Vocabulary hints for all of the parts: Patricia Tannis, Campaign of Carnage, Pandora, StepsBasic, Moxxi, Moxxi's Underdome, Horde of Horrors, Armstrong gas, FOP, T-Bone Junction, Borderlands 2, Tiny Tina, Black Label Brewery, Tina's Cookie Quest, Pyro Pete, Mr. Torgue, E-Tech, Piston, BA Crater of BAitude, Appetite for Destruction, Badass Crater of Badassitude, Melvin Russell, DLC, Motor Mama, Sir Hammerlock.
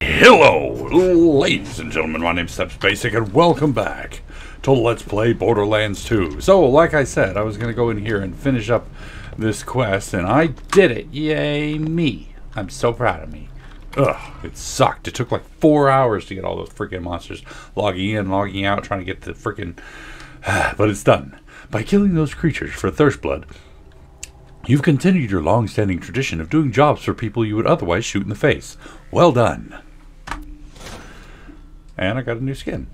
Hello, ladies and gentlemen, my name's StepsBasic, and welcome back to Let's Play Borderlands 2. So, like I said, I was going to go in here and finish up this quest, and I did it. Yay, me. I'm so proud of me. Ugh, it sucked. It took like 4 hours to get all those freaking monsters logging in, logging out, trying to get the freaking... But it's done. By killing those creatures for thirst blood, you've continued your long-standing tradition of doing jobs for people you would otherwise shoot in the face. Well done. And I got a new skin.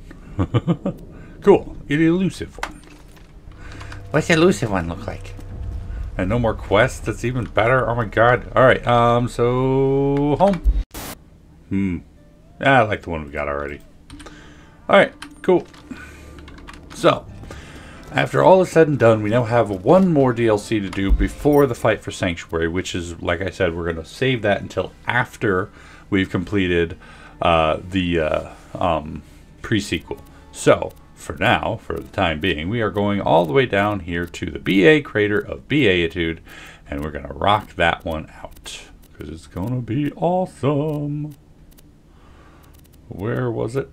Cool. An elusive one. What's the elusive one look like? And no more quests? That's even better. Oh my god. Alright, so... home. I like the one we got already. Alright, cool. So... after all is said and done, we now have one more DLC to do before the fight for Sanctuary, which is, like I said, we're going to save that until after we've completed the pre-sequel. So, for now, for the time being, we are going all the way down here to the BA Crater of Badassitude, and we're going to rock that one out, because it's going to be awesome. Where was it?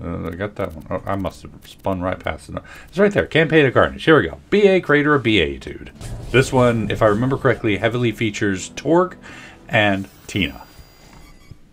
I got that one. Oh, I must have spun right past it. It's right there. Campaign of Carnage. Here we go. BA Crater of Badassitude. This one, if I remember correctly, heavily features Torgue and Tina.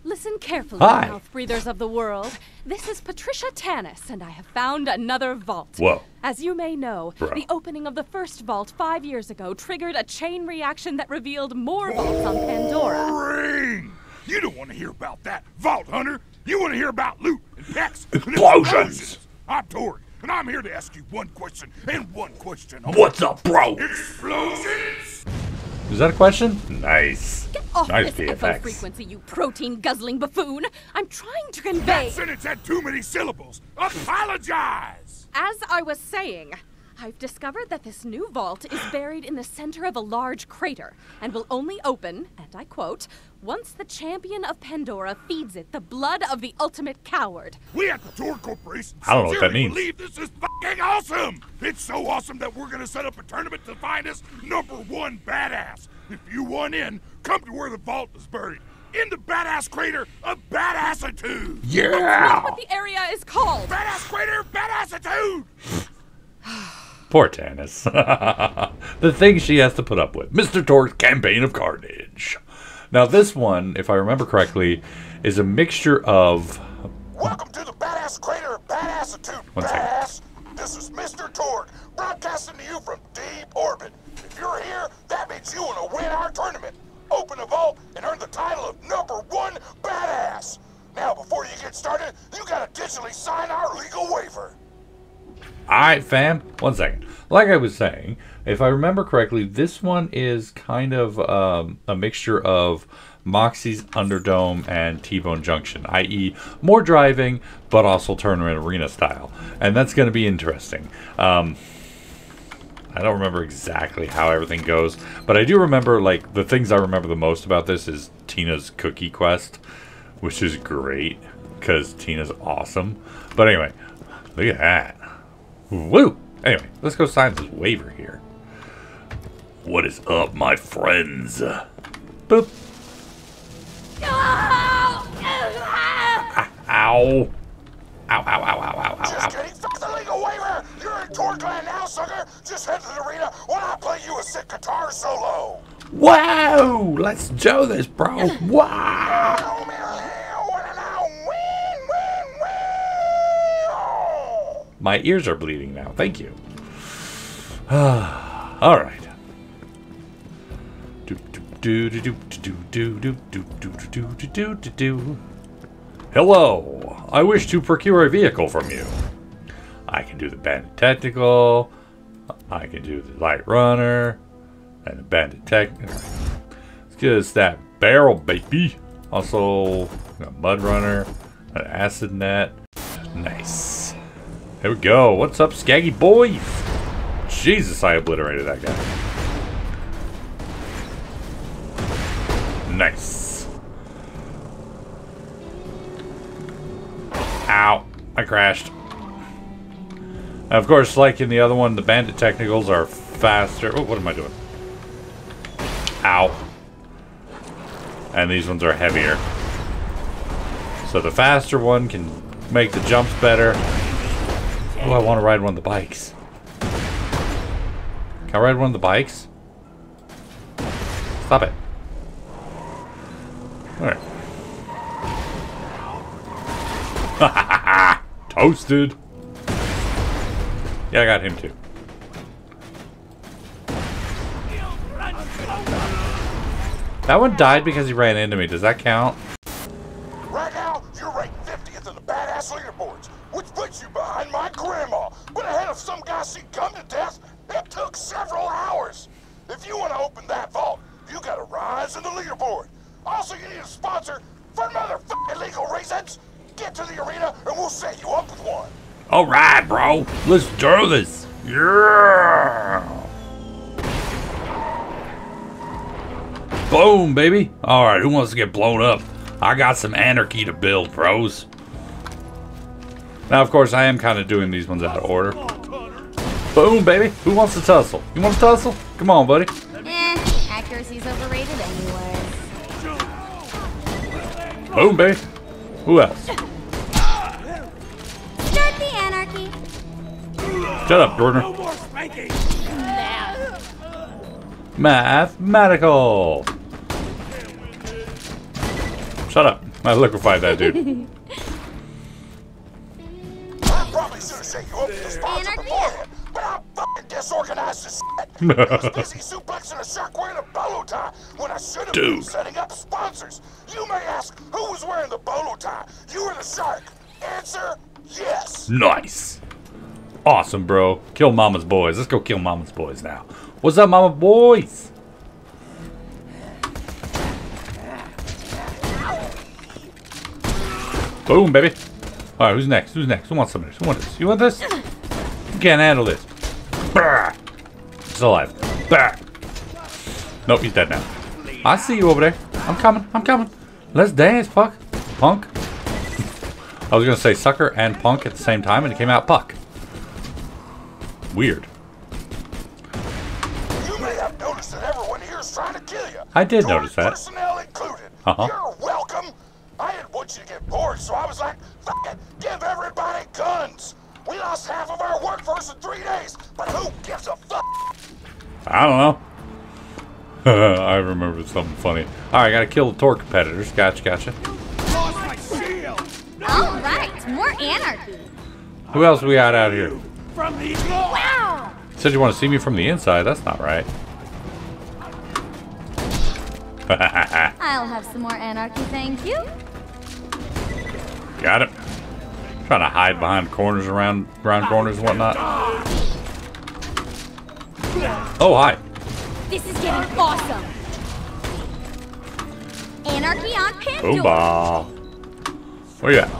Listen carefully, mouth breathers of the world. This is Patricia Tannis, and I have found another vault. Whoa. As you may know, the opening of the first vault 5 years ago triggered a chain reaction that revealed more vaults on Pandora. You don't want to hear about that, Vault Hunter. You want to hear about loot and packs and explosions. I'm Torgue, and I'm here to ask you one question and one question only. What's up, bro? Explosions? Is that a question? Nice. Get off this FO frequency, you protein-guzzling buffoon. I'm trying to convey... That sentence had too many syllables. Apologize! As I was saying, I've discovered that this new vault is buried in the center of a large crater and will only open, and I quote, once the champion of Pandora feeds it the blood of the ultimate coward. We at the Torgue Corporation believe this is fucking awesome! It's so awesome that we're gonna set up a tournament to find us #1 badass. If you want in, come to where the vault is buried. In the Badass Crater of Badassitude! Yeah! That's not what the area is called! Badass Crater of Badassitude! Poor Tannis. The thing she has to put up with. Mr. Torgue's Campaign of Carnage. Now this one, if I remember correctly, is a mixture of... Welcome to the Badass Crater of Badassitude, Badass. This is Mr. Torgue, broadcasting to you from deep orbit. If you're here, that means you want to win our tournament. Open a vault and earn the title of #1 Badass. Now, before you get started, you gotta digitally sign our legal waiver. Alright, fam. One second. Like I was saying, if I remember correctly, this one is kind of a mixture of Moxxi's Underdome and T-Bone Junction, i.e. more driving, but also tournament arena style. And that's going to be interesting. I don't remember exactly how everything goes, but I do remember, like, the things I remember the most about this is Tina's Cookie Quest, which is great, because Tina's awesome. But anyway, look at that. Woo! Anyway, let's go sign this waiver here. What is up, my friends? Boop. Ow! Ow, ow, ow, ow, ow, ow. Just kidding, fuck the legal waiver! You're in Torgue land now, sucker! Just head to the arena when I play you a sick guitar solo! Whoa! Let's do this, bro! Wow! My ears are bleeding now. Thank you. All right. Hello. I wish to procure a vehicle from you. I can do the Bandit Technical. I can do the Light Runner. And the Bandit Technical. Let's get us that barrel, baby. Also, a Mud Runner. An Acid Net. Nice. There we go. What's up, Skaggy boys? Jesus, I obliterated that guy. Nice. Ow. I crashed. And of course, like in the other one, the Bandit Technicals are faster. Oh, what am I doing? Ow. and these ones are heavier. So the faster one can make the jumps better. Oh, I want to ride one of the bikes. Can I ride one of the bikes? Stop it. Alright. Toasted! Yeah, I got him too. That one died because he ran into me. Does that count? Right now, you're ranked 50th in the badass leaderboards, which puts you behind my grandma, but ahead of some guy she come to death. It took several hours. If you want to open that vault, you gotta rise in the leaderboard. Also, you need a sponsor for motherfucking legal reasons. Get to the arena and we'll set you up with one. All right, bro. Let's do this. Yeah. Boom, baby. All right, who wants to get blown up? I got some anarchy to build, bros. Now, of course, I am kind of doing these ones out of order. Boom, baby. Who wants to tussle? You want to tussle? Come on, buddy. Eh, accuracy's overrated anyway. Boom, baby. Who else? Start the anarchy. Shut up, Jordan. No more spanking. Mathematical. Shut up. I liquefied that dude. I probably should have shaken you up with the sponsor beforehand, but I fucking disorganized this shit. I was busy suplexing a shark wearing a bolo tie when I should have been setting up sponsors. You may ask who was wearing the bolo tie. You were the shark. Answer, yes. Nice. Awesome, bro. Kill mama's boys. Let's go kill mama's boys now. What's up, mama boys? Boom, baby. All right, who's next? Who's next? Who wants some of this? Who wants this? You want this? You can't handle this. Brr. It's alive. Brr. Nope, he's dead now. I see you over there. I'm coming. I'm coming. Let's dance, Puck. Punk. I was going to say sucker and punk at the same time, and it came out Puck. Weird. I did notice that. Personnel included. You're welcome. I didn't want you to get bored, so I was like, fuck it, give everybody guns. We lost half of our workforce in 3 days, but who gives a fuck? I don't know. I remember something funny. All right, gotta kill the Torgue competitors. Gotcha, gotcha. Lost my shield. All right, more anarchy. Who else we got out here? From the wow. Said you want to see me from the inside. That's not right. I'll have some more anarchy, thank you. Got it. I'm trying to hide behind corners, around corners and whatnot. Oh, hi. This is getting awesome. Anarchy on Pandora. Where you at?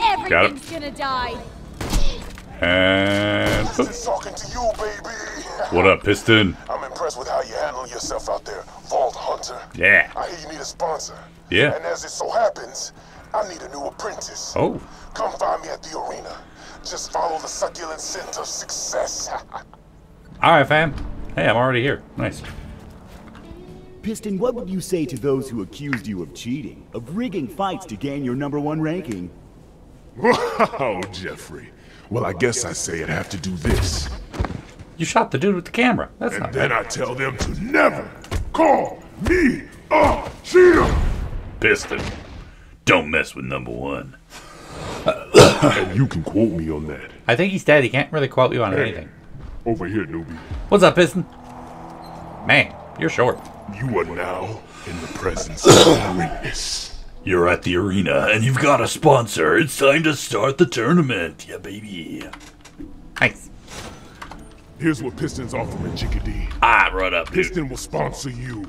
Everything's gonna die. And talking to you, baby. What up, Piston? I'm impressed with how you handle yourself out there, Vault Hunter. Yeah. I hear you need a sponsor. Yeah. And as it so happens, I need a new apprentice. Oh. Come find me at the arena. Just follow the succulent scent of success. All right, fam. Hey, I'm already here. Nice. Piston, what would you say to those who accused you of cheating, of rigging fights to gain your #1 ranking? Wow, Jeffrey. Well, I guess I say I'd have to do this. You shot the dude with the camera. That's and not then bad. I tell them to never call me a cheater. Piston, don't mess with #1. And you can quote me on that. I think he's dead. He can't really quote you on anything. Over here, newbie. What's up, Piston? Man, you're short. You are now in the presence of greatness. You're at the arena, and you've got a sponsor. It's time to start the tournament. Yeah, baby. Nice. Here's what Piston's offering, Chickadee. Ah, right up, dude. Piston will sponsor you.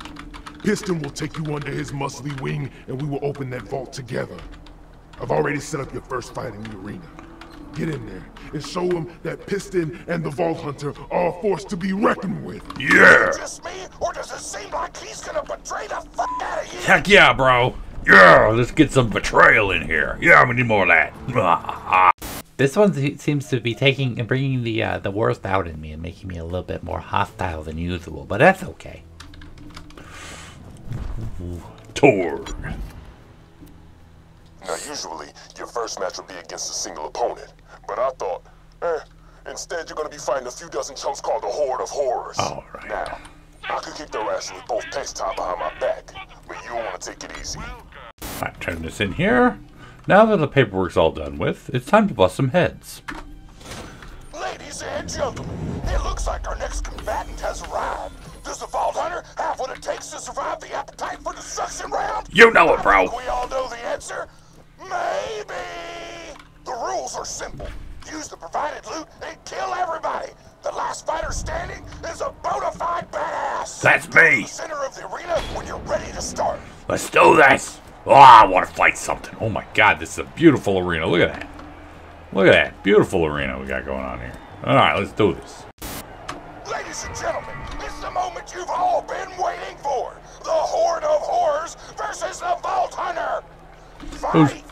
Piston will take you under his muscly wing, and we will open that vault together. I've already set up your first fight in the arena. Get in there and show him that Piston and the Vault Hunter are a force to be reckoned with. Yeah. Is it just me, or does it seem like he's gonna betray the fuck out of you? Heck yeah, bro. Yeah, let's get some betrayal in here. Yeah, we need more of that. This one seems to be taking and bringing the worst out in me and making me a little bit more hostile than usual, but that's okay. Torgue. Now, usually, your first match would be against a single opponent. But I thought, instead you're going to be fighting a few dozen chumps called the Horde of Horrors. All right. Now, I could kick their ass with both pecs tied behind my back, but you don't want to take it easy. Alright, turn this in here. Now that the paperwork's all done with, it's time to bust some heads. Ladies and gentlemen, it looks like our next combatant has arrived. Does the Vault Hunter have what it takes to survive the Appetite for Destruction round? You know it, bro! We all know the answer. Maybe! The rules are simple. Use the provided loot and kill everybody. The last fighter standing is a bona fide badass. That's me. Center of the arena when you're ready to start. Let's do this. Oh, I want to fight something. Oh my God, this is a beautiful arena. Look at that. Look at that beautiful arena we got going on here. All right, let's do this. Ladies and gentlemen, it's the moment you've all been waiting for. The Horde of Horrors versus the Vault Hunter. Fight.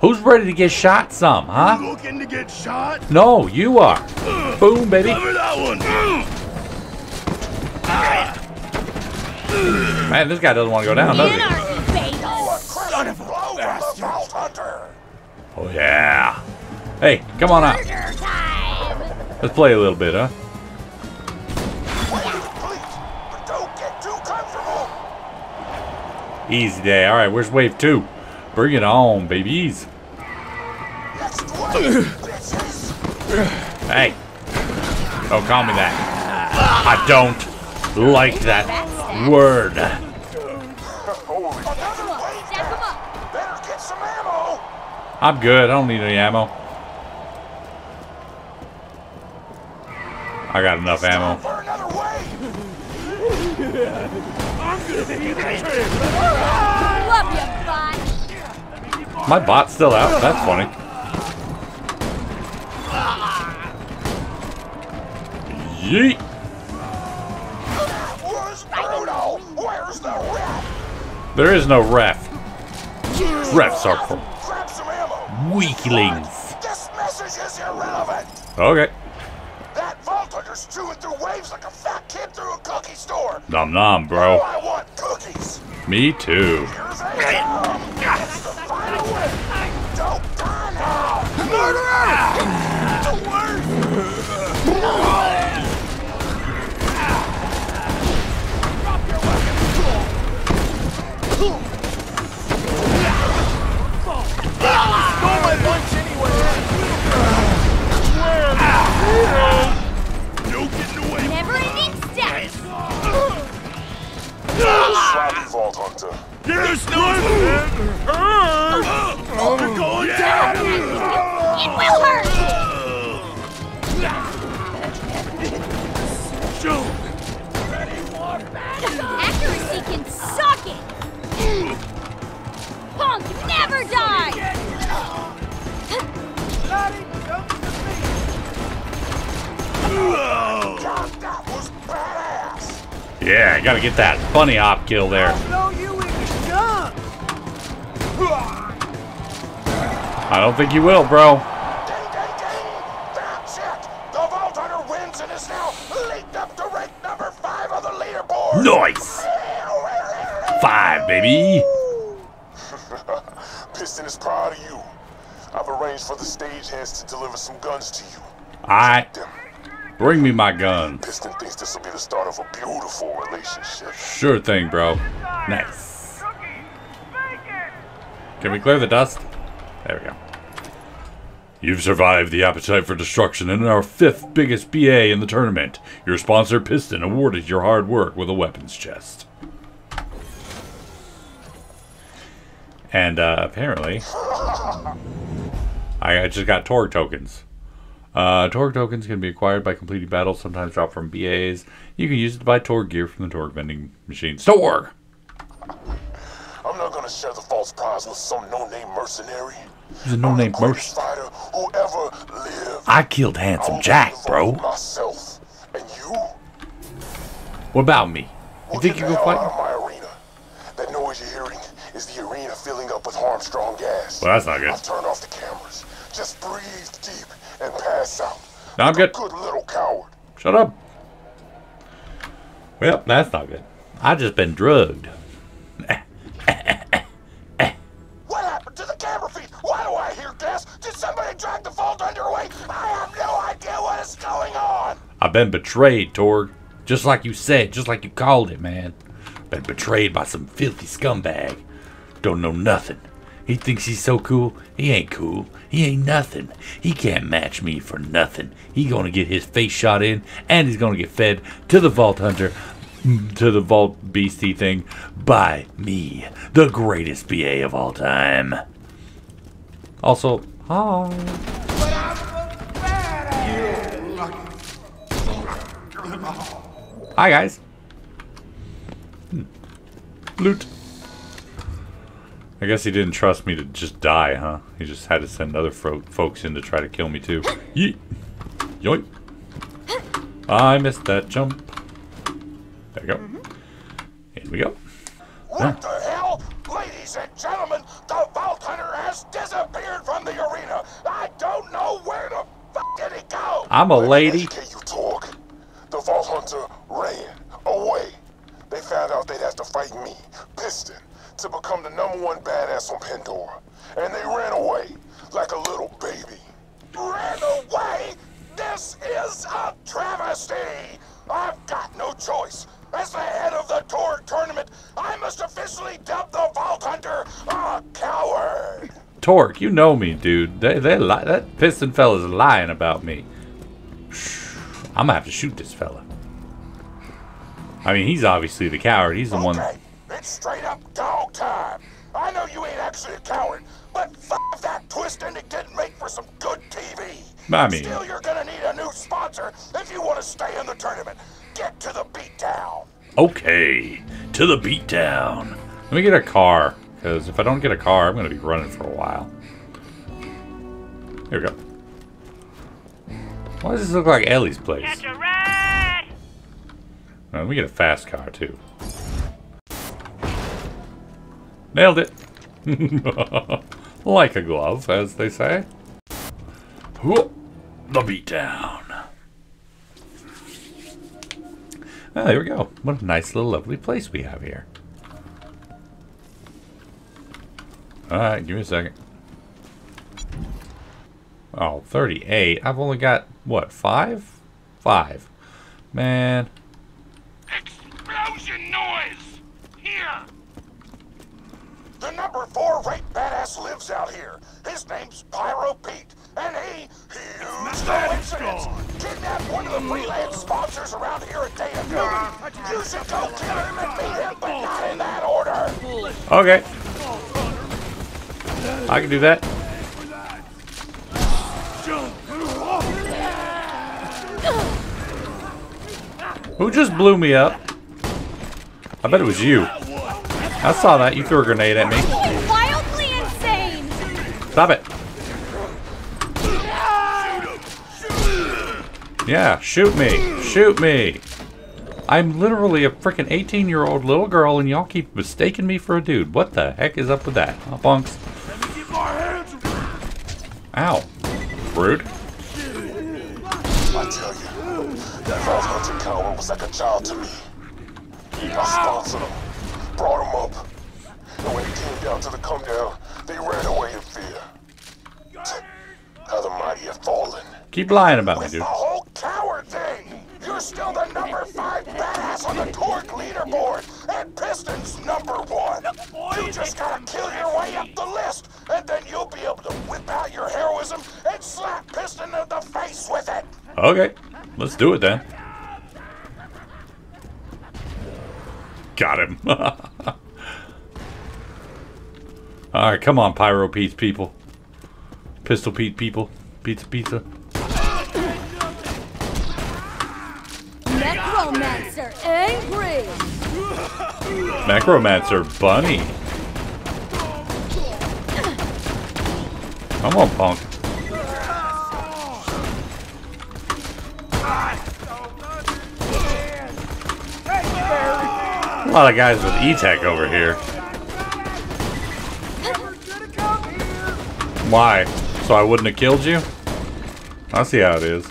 Who's ready to get shot some, huh? You looking to get shot? No, you are. Boom, baby. Cover that one. Man, this guy doesn't want to go down, does he? Son of a bastard. Oh, yeah. Hey, come on up. Let's play a little bit, huh? But don't get too comfortable. Easy day. All right, where's wave two? Bring it on, babies. Hey. Don't call me that. I don't like that word. I'm good. I don't need any ammo. I got enough ammo. My bot's still out. That's funny. Yeet. That was brutal. Where's the ref? There is no ref. Refs are for weaklings. This message is irrelevant. Okay. That Vault Hunter's chewing through waves like a fat kid through a cookie store. Nom nom, bro. Now I want cookies. Me too. Vault Hunter. There's no You're going down! It will hurt! Accuracy can suck it! Punk never dies! God, that was badass! Yeah, I gotta get that bunny hop kill there. I don't think you will, bro. Ding, ding, ding. That's it. The Vault Hunter wins and is now leaped up to rank number 5 on the leaderboard. Nice. 5, baby. Piston is proud of you. I've arranged for the stagehands to deliver some guns to you. Alright. Bring me my gun. Piston thinks this will be the start of a beautiful relationship. Sure thing, bro. Nice. Can we clear the dust? There we go. You've survived the Appetite for Destruction and our 5th biggest BA in the tournament. Your sponsor, Piston, awarded your hard work with a weapons chest. And apparently, I just got Torgue tokens. Torgue tokens can be acquired by completing battles, sometimes dropped from BAs. You can use it to buy Torgue gear from the Torgue vending machine store. I'm not going to share the false prize with some no-name mercenary. He's a no-name mercenary. I killed Handsome Jack, bro. Myself. And you? What about me? You think you go fight? That noise you're hearing is the arena filling up with Armstrong gas. Well, that's not good. I've turned off the cameras. Just breathe deep and pass out. No, I'm good. Good little coward. Shut up. Well, that's not good. I've just been drugged. doing? I have no idea what is going on. I've been betrayed, Torgue. Just like you said, just like you called it, man. Been betrayed by some filthy scumbag. Don't know nothing. He thinks he's so cool. He ain't cool. He ain't nothing. He can't match me for nothing. He gonna get his face shot in, and he's gonna get fed to the Vault Hunter, to the Vault Beastie thing, by me, the greatest BA of all time. Also, hi. Hi, guys. Loot. I guess he didn't trust me to just die, huh? He just had to send other folks in to try to kill me, too. Yeet. Yoink. I missed that jump. There we go. Here we go. What the hell? Ladies and gentlemen, the Vault Hunter has disappeared from the arena. I don't know where the fuck did he go. I'm a lady. You talk. The Vault Hunter ran away. They found out they'd have to fight me, Piston, to become the #1 badass on Pandora. And they ran away like a little baby. Ran away? This is a travesty! I've got no choice. As the head of the Torgue tournament, I must officially dub the Vault Hunter a coward! Torgue, you know me, dude. That Piston fella's lying about me. I'm gonna have to shoot this fella. I mean, he's obviously the coward. He's the one... It's straight up dog time. I know you ain't actually a coward, but f*** that twist and it didn't make for some good TV. I mean... Still, you're gonna need a new sponsor if you want to stay in the tournament. Get to the beatdown. Okay, to the beatdown. Let me get a car, because if I don't get a car, I'm gonna be running for a while. Here we go. Why does this look like Ellie's place? Catch a ride! Let me get a fast car, too. Nailed it! Like a glove, as they say. Whoop, the beatdown. Ah, there we go. What a nice little lovely place we have here. Alright, give me a second. Oh, 38. I've only got, what, 5? 5. Man. Explosion noise! Here! The #4 rape badass lives out here. His name's Pyro Pete, and he kidnapped one of the freelance sponsors around here at Data Building. You should go kill him and beat him, but not in that order. Okay. I can do that. Who just blew me up? I bet it was you. I saw that. You threw a grenade at me. You're wildly insane. Stop it. Yeah, shoot me. Shoot me. I'm literally a freaking 18-year-old little girl, and y'all keep mistaking me for a dude. What the heck is up with that? Huh, bunks? Ow. Rude. I tell you. That Vault Hunter coward was like a child to me. I sponsored him, brought him up, and when it came down to the come down, they ran away in fear. How the mighty have fallen. Keep lying about me, dude. The whole coward thing. You're still the #5 badass on the Torgue leaderboard, and Piston's #1. You just gotta kill your way up the list, and then you'll be able to whip out your heroism and slap Piston in the face with it. Okay. Let's do it then. Got him. Alright, come on, Pyro Pete people. Pistol Pete people. Pizza Pizza. Necromancer angry. Necromancer bunny. Come on, punk. A lot of guys with E-Tech over here. Why? So I wouldn't have killed you? I see how it is.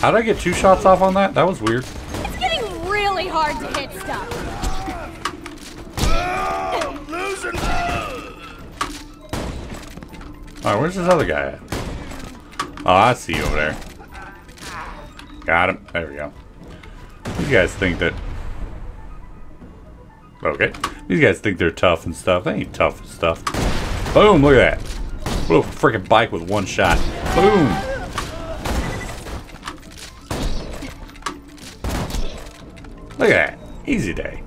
How did I get 2 shots off on that? That was weird. It's getting really hard to hit stuff. Alright, where's this other guy at? Oh, I see you over there. Got him. There we go. These guys think that... Okay. These guys think they're tough and stuff. They ain't tough and stuff. Boom! Look at that. Little freaking bike with one shot. Boom! Look at that. Easy day.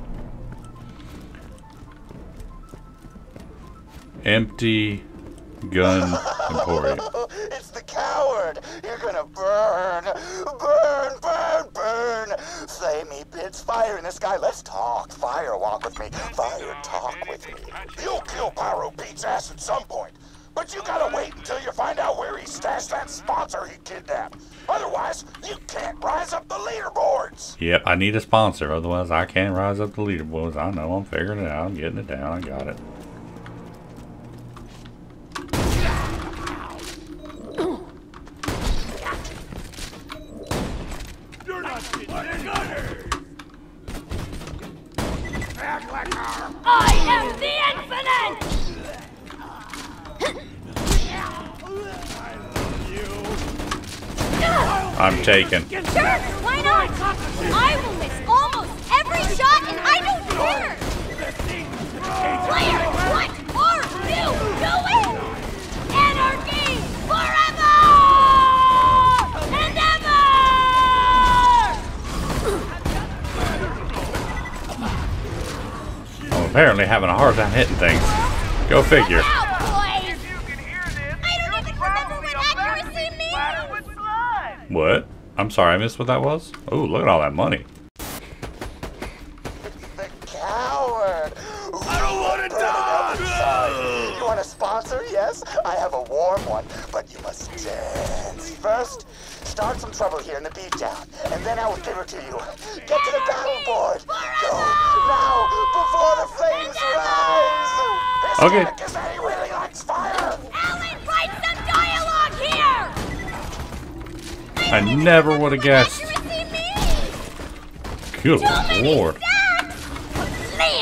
Empty gun emporium. It's the coward! You're gonna burn! Burn! Burn! Burn! Flamey bits, fire in the sky. Let's talk. Fire walk with me. Fire talk with me. You'll kill Pyro Pete's ass at some point. But you gotta wait until you find out where he stashed that sponsor he kidnapped. Otherwise, you can't rise up the leaderboards. Yep, I need a sponsor. Otherwise, I can't rise up the leaderboards. I know. I'm figuring it out. I'm getting it down. I got it. I'm taken. Sure, why not? I will miss almost every shot and I don't care! Player, what are you doing? Anarchy forever! And ever! I'm apparently having a hard time hitting things. Go figure. What? I'm sorry, I missed what that was. Oh, look at all that money. The coward! I don't want to die! You want a sponsor? Yes, I have a warm one, but you must dance. First, start some trouble here in the beatdown, and then I will give her to you. Get to the battle board! Go now, before the flames rise! Okay. This guy really likes fire! Alan, write some dialogue here! I never would have guessed. Good lord. I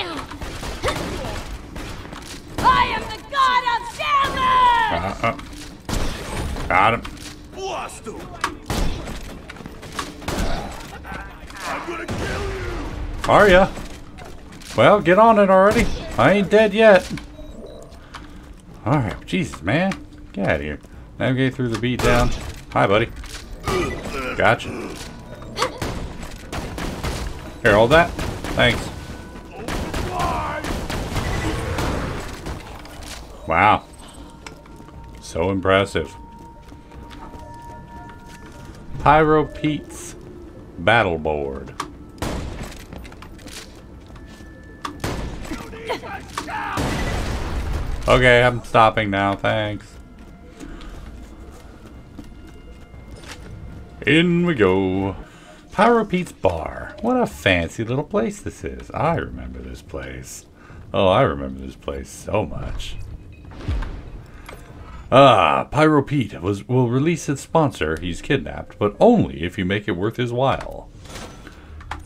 am the god of salmon! Got him. I'm gonna kill you. Are ya? Well, get on it already. I ain't dead yet. Alright, Jesus, man. Get out of here. Navigate through the beatdown. Hi, buddy. Gotcha. Here, hold that. Thanks. Wow. So impressive. Pyro Pete's battle board. Okay, I'm stopping now. Thanks. In we go. Pyro Pete's Bar. What a fancy little place this is. I remember this place. Oh, I remember this place so much. Ah, Pyro Pete will release his sponsor he's kidnapped, but only if you make it worth his while.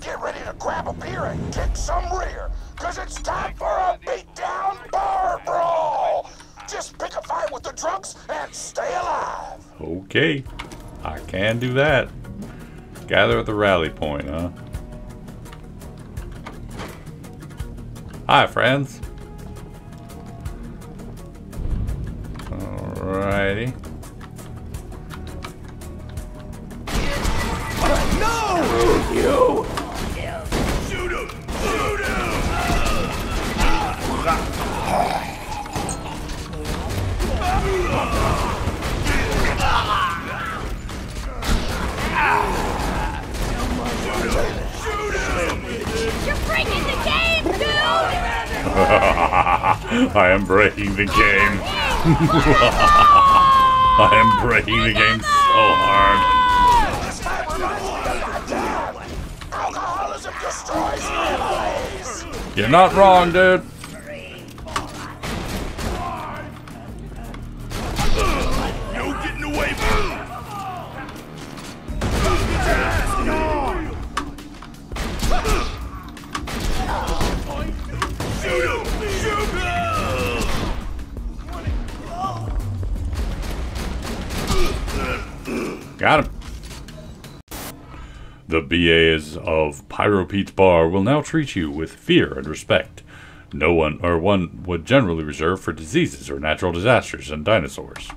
Get ready to grab a beer and kick some rear, because it's time for a beatdown bar brawl. Just pick a fight with the drunks and stay alive. Okay. I can do that. Gather at the rally point, huh? Hi, friends. Alrighty. No! You! Shoot him! Shoot him! You're breaking the game, dude! I am breaking the game. I am breaking the game so hard. This time reminds me of my dad. Alcoholism destroys families. You're not wrong, dude. No getting away from it. The BAs of Pyro Pete's Bar will now treat you with fear and respect. No one, or one would generally reserve for diseases or natural disasters and dinosaurs.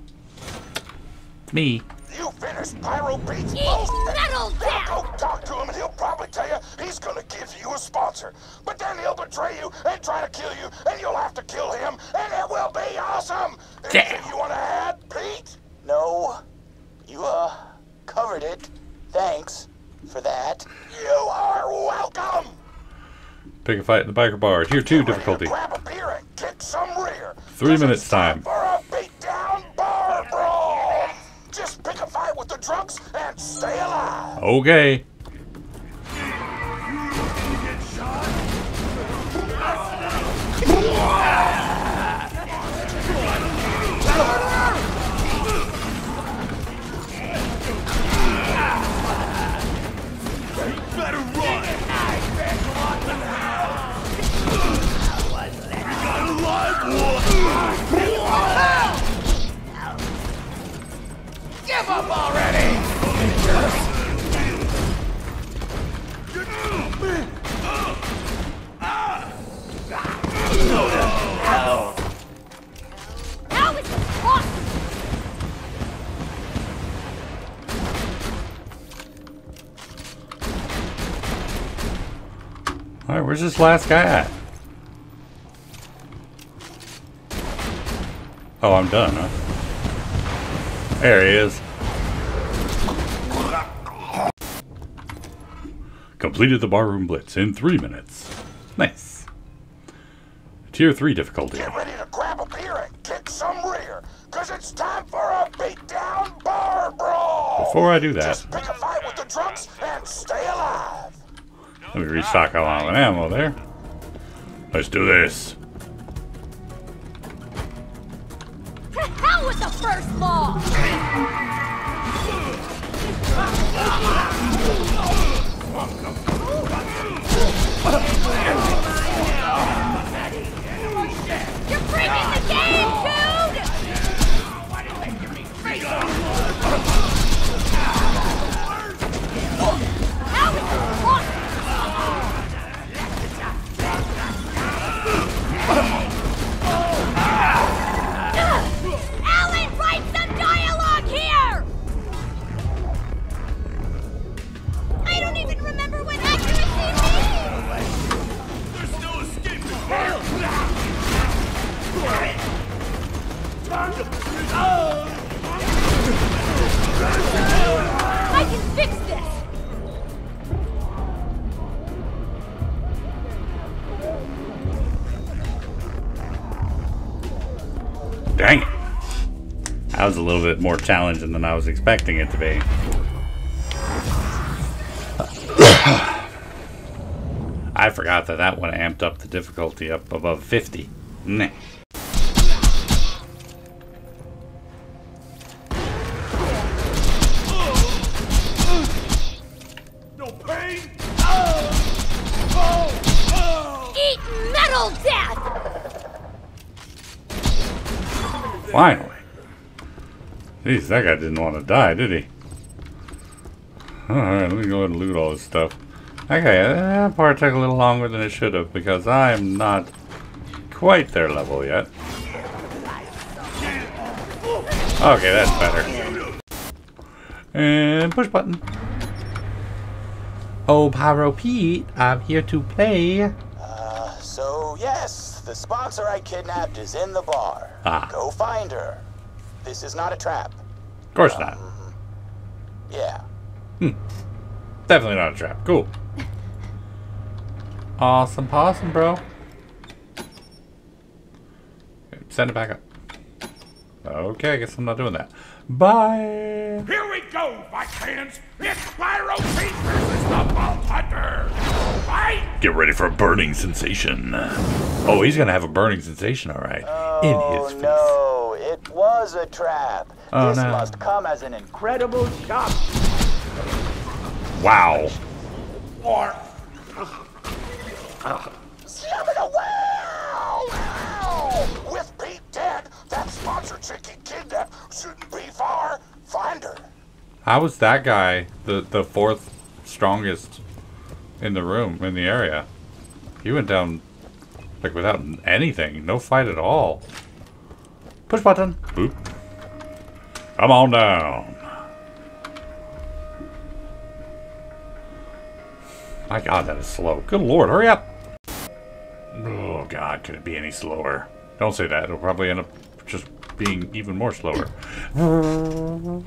Me. You finished Pyro Pete's boast. Go talk to him and he'll probably tell you he's gonna give you a sponsor. But then he'll betray you and try to kill you and you'll have to kill him and it will be awesome. Damn. Anything you wanna add, Pete? No. You, covered it. Thanks for that. You are welcome. Pick a fight in the biker bar. Tier 2 difficulty. Grab a beer and get some rear. 3 minutes time. For a beatdown bar brawl. Just pick a fight with the drunks and stay alive. Okay. Give up already! How is this possible? Alright, where's this last guy at? Oh, I'm done, huh? There he is. Completed the barroom blitz in 3 minutes. Nice. Tier 3 difficulty. Get ready to grab a beer and kick some rear, cause it's time for a beatdown bar brawl. Before I do that, just pick a fight with the drunks and stay alive. Let me restock along with ammo there. Let's do this. Hell with the first law! You're breaking the game, dude! Why do they give me crazy? How is this possible? I can fix this. Dang it. That was a little bit more challenging than I was expecting it to be. I forgot that that one amped up the difficulty up above 50. Nah. Finally. Jeez, that guy didn't want to die, did he? Alright, let me go ahead and loot all this stuff. Okay, that part took a little longer than it should have because I am not quite their level yet. Okay, that's better. And push button. Oh, Pyro Pete, I'm here to play. So yes. The sponsor I kidnapped is in the bar. Ah. Go find her. This is not a trap. Of course not. Yeah. Hmm. Definitely not a trap. Cool. Awesome possum, bro. Send it back up. Okay, I guess I'm not doing that. Bye. Here we go, Vikings. It's Pyro Pete versus the Vault Hunter. Fight! Get ready for a burning sensation. Oh, he's gonna have a burning sensation, all right. Oh, in his face. No, it was a trap. Oh, this must come as an incredible shock. Wow. Or. With Pete dead, that sponsor chick he kidnapped shouldn't be far. Find her. How was that guy the fourth strongest in the room, in the area. He went down, like, without anything. No fight at all. Push button. Boop. Come on down. My God, that is slow. Good Lord, hurry up. Oh, God, could it be any slower? Don't say that. It'll probably end up just being even more slower. Boom.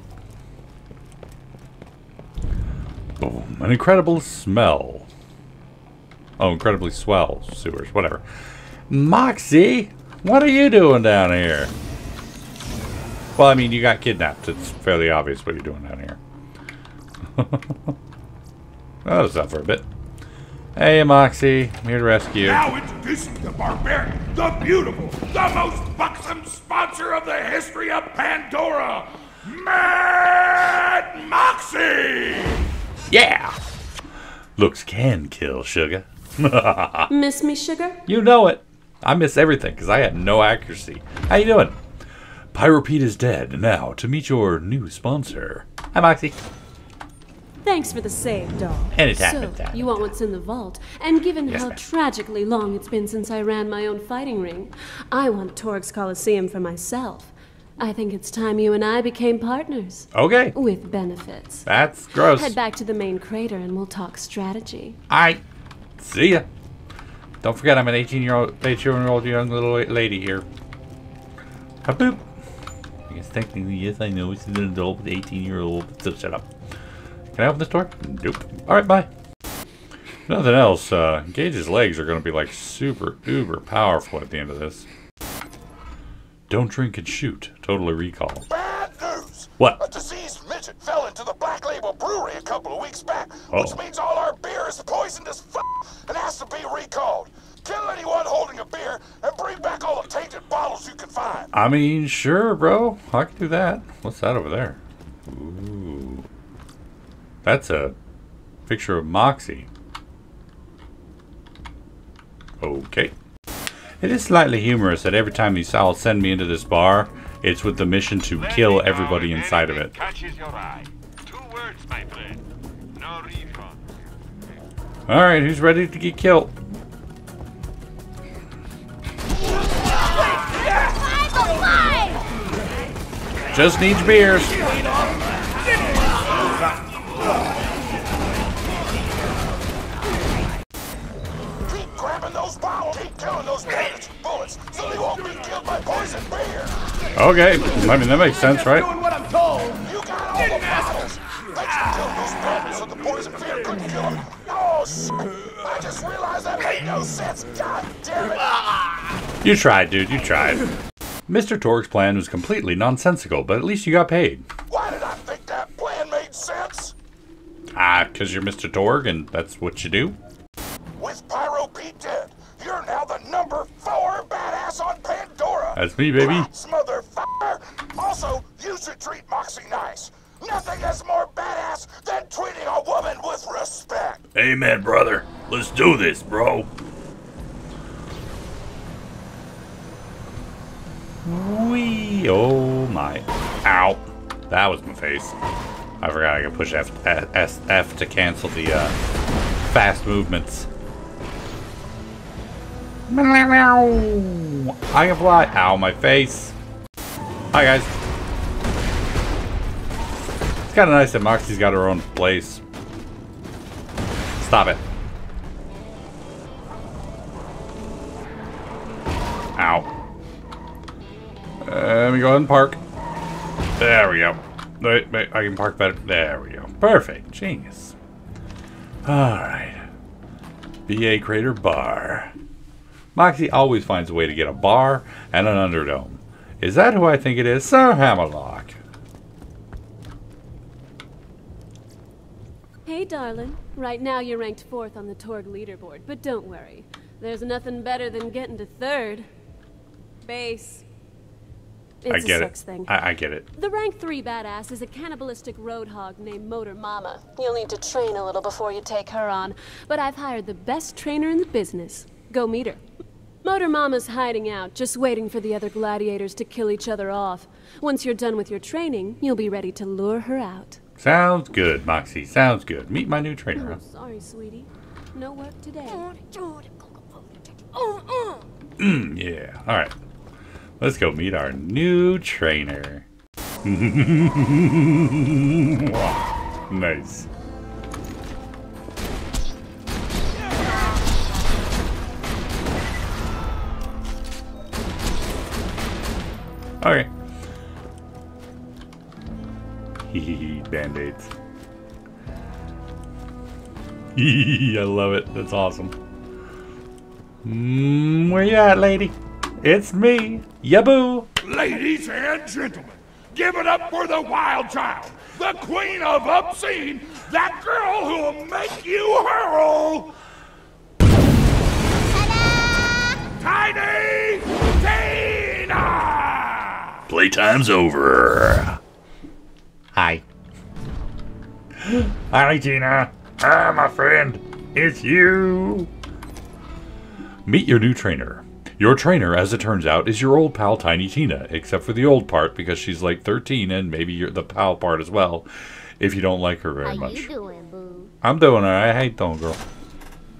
An incredible smell. Oh, incredibly swell sewers. Whatever. Moxxi, what are you doing down here? Well, I mean, you got kidnapped. It's fairly obvious what you're doing down here. That was up for a bit. Hey, Moxxi, I'm here to rescue. Now introducing the barbarian, the beautiful, the most buxom sponsor of the history of Pandora, Mad Moxxi! Yeah! Looks can kill, sugar. Miss me, sugar? You know it. I miss everything because I had no accuracy. How you doing? Pyro Pete is dead. Now to meet your new sponsor. Hi, Moxxi. Thanks for the save, dog. Anytime. So, you want what's in the vault? And given how tragically long it's been since I ran my own fighting ring, I want Torgue's Coliseum for myself. I think it's time you and I became partners. Okay. With benefits. That's gross. Head back to the main crater and we'll talk strategy. Alright. See ya. Don't forget I'm an 18-year-old young little lady here. Boop. I guess technically, yes, I know it's an adult with 18-year-old, but still shut up. Can I open this door? Nope. Alright, bye. Nothing else. Gage's legs are going to be like super uber powerful at the end of this. Don't drink and shoot. Totally recall. Bad news! What? A diseased midget fell into the Black Label Brewery a couple of weeks back, which means all our beer is poisoned as f*** and has to be recalled. Kill anyone holding a beer and bring back all the tainted bottles you can find. I mean, sure, bro. I can do that. What's that over there? Ooh. That's a picture of Moxxi. Okay. It is slightly humorous that every time these owls send me into this bar, it's with the mission to kill everybody inside of it. Alright, who's ready to get killed? Just needs beers. Okay, I mean that makes sense, right? You tried, dude, you tried. Mr. Torgue's plan was completely nonsensical, but at least you got paid. Why did I think that plan made sense? Ah, because you're Mr. Torgue and that's what you do. With Pyro Pete dead, you're now the #4 badass on Pandora. That's me, baby. Also, you should treat Moxxi nice. Nothing is more badass than treating a woman with respect. Amen, brother. Let's do this, bro. Wee. Oh my. Ow. That was my face. I forgot I could push F to cancel the fast movements. I can fly. Ow, my face. Hi, guys. It's kind of nice that Moxxi's got her own place. Stop it. Ow. Let me go ahead and park. There we go. Wait, I can park better. There we go. Perfect. Genius. Alright. BA Crater Bar. Moxxi always finds a way to get a bar and an underdome. Is that who I think it is? Sir Hammerlock. Hey, darling. Right now you're ranked 4th on the Torgue leaderboard, but don't worry. There's nothing better than getting to 3rd. Base. It's a sex thing. I get it. The rank 3 badass is a cannibalistic roadhog named Motor Mama. You'll need to train a little before you take her on, but I've hired the best trainer in the business. Go meet her. Motor Mama's hiding out, just waiting for the other gladiators to kill each other off. Once you're done with your training, you'll be ready to lure her out. Sounds good, Moxxi. Sounds good. Meet my new trainer. Oh, sorry, sweetie. No work today. Yeah. All right. Let's go meet our new trainer. Nice. Okay. Hehehe, band-aids. I love it. That's awesome. Where you at, lady? It's me, Yaboo. Ladies and gentlemen, give it up for the wild child, the queen of obscene, that girl who'll make you hurl. Tiny Tina! Playtime's over. Hi. Hi, Tina. Hi, my friend. It's you. Meet your new trainer. Your trainer, as it turns out, is your old pal Tiny Tina, except for the old part, because she's like 13, and maybe you're the pal part as well, if you don't like her very much. How you doing, boo? I'm doing alright. How you doing, girl?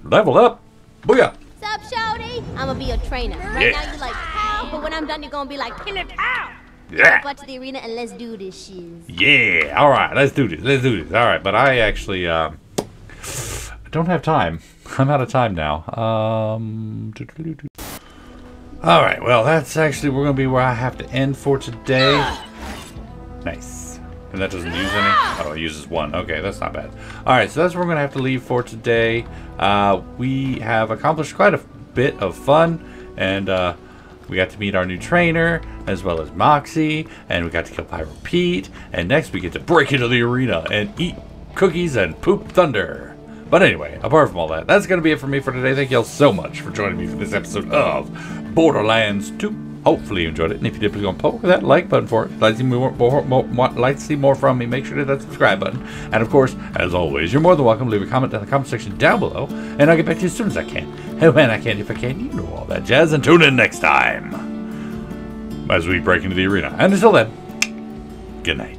Level up! Booyah! Sup, shawty? I'm gonna be your trainer. Right now you're like, pal, but when I'm done, you're gonna be like, Tina pal! Yeah! Go to the arena and let's do this shit. Yeah! Alright, let's do this. Let's do this. Alright, but I actually, I don't have time. I'm out of time now. Alright, well, that's actually we're going to be where I have to end for today. Nice. And that doesn't use any? Oh, it uses one. Okay, that's not bad. Alright, so that's where we're going to have to leave for today. We have accomplished quite a bit of fun. And we got to meet our new trainer, as well as Moxxi. And we got to kill Pyro Pete. And next we get to break into the arena and eat cookies and poop thunder. But anyway, apart from all that, that's going to be it for me for today. Thank y'all so much for joining me for this episode of Borderlands 2. Hopefully you enjoyed it. And if you did, please go and poke that like button for it. If you'd like to see more from me, make sure to hit that subscribe button. And of course, as always, you're more than welcome to leave a comment down in the comment section down below. And I'll get back to you as soon as I can. And when I can, if I can, you know all that jazz. And tune in next time as we break into the arena. And until then, good night.